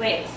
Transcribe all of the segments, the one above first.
Place.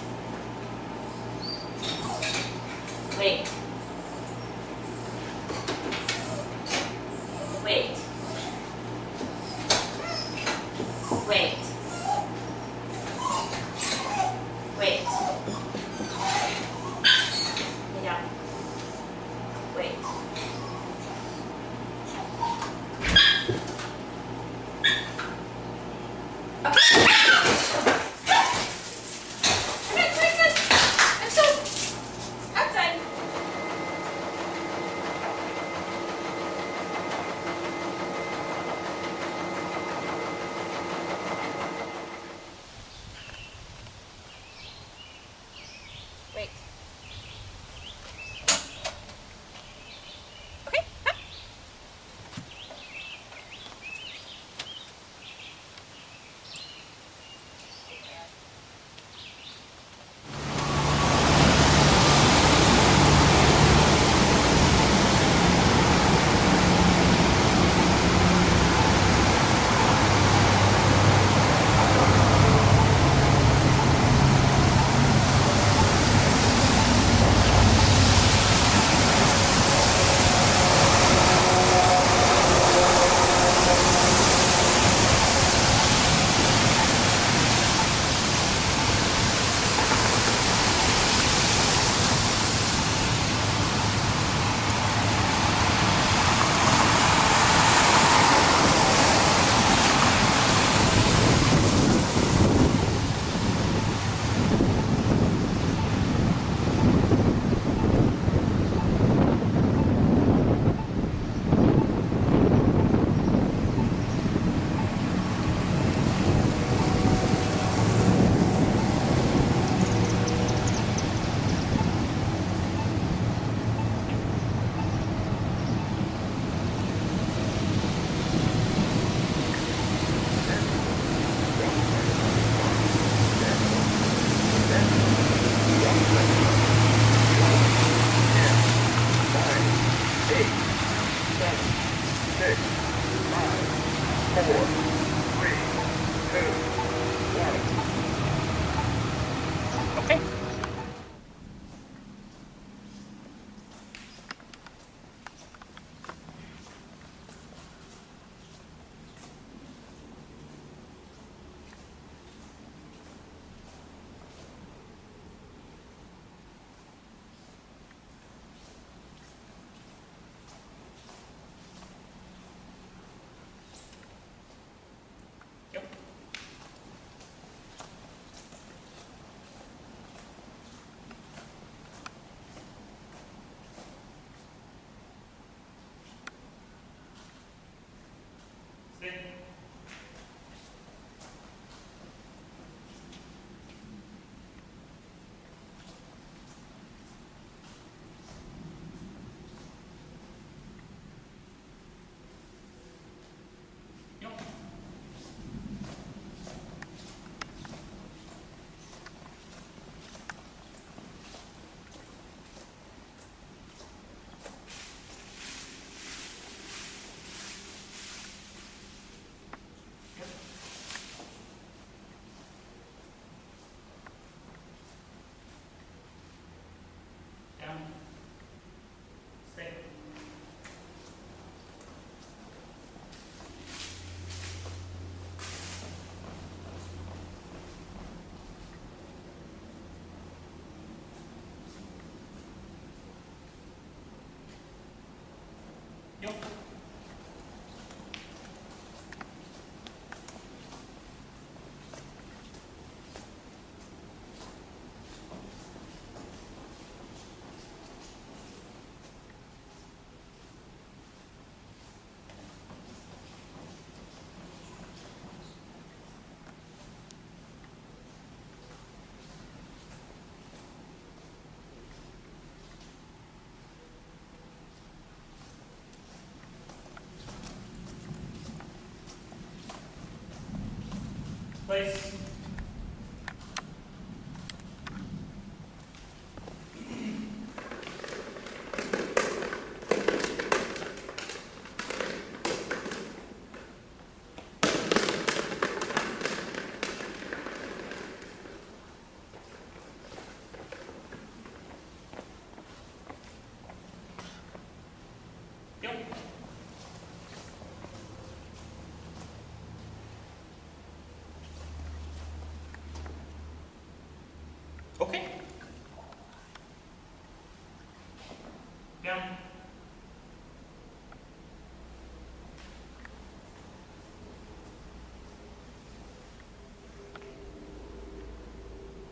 hand.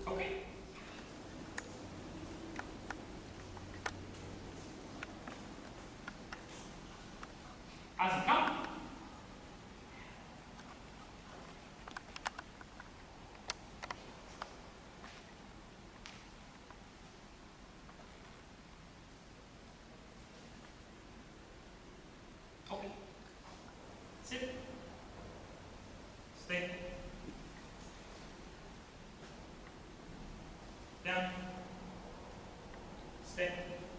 Okay. As it comes. Okay. Sit. Stay. Down. Stay.